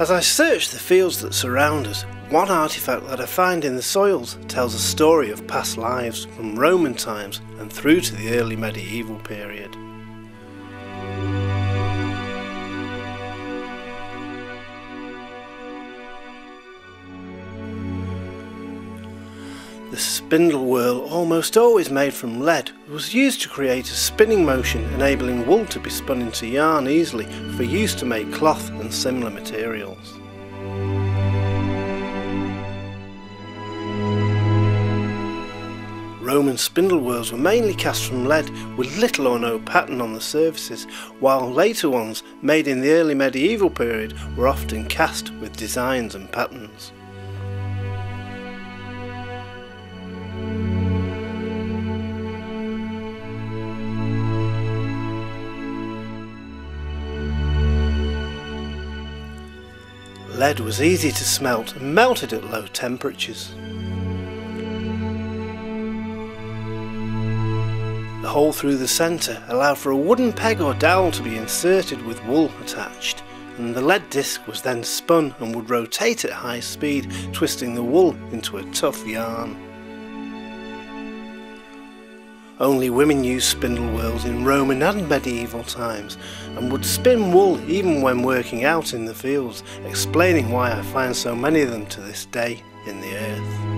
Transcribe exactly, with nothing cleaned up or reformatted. As I search the fields that surround us, one artifact that I find in the soils tells a story of past lives from Roman times and through to the early medieval period. The spindle whorl, almost always made from lead, was used to create a spinning motion, enabling wool to be spun into yarn easily for use to make cloth and similar materials. Roman spindle whorls were mainly cast from lead with little or no pattern on the surfaces, while later ones made in the early medieval period were often cast with designs and patterns. Lead was easy to smelt and melted at low temperatures. The hole through the centre allowed for a wooden peg or dowel to be inserted with wool attached, and the lead disc was then spun and would rotate at high speed, twisting the wool into a tough yarn. Only women used spindle whorls in Roman and medieval times, and would spin wool even when working out in the fields, explaining why I find so many of them to this day in the earth.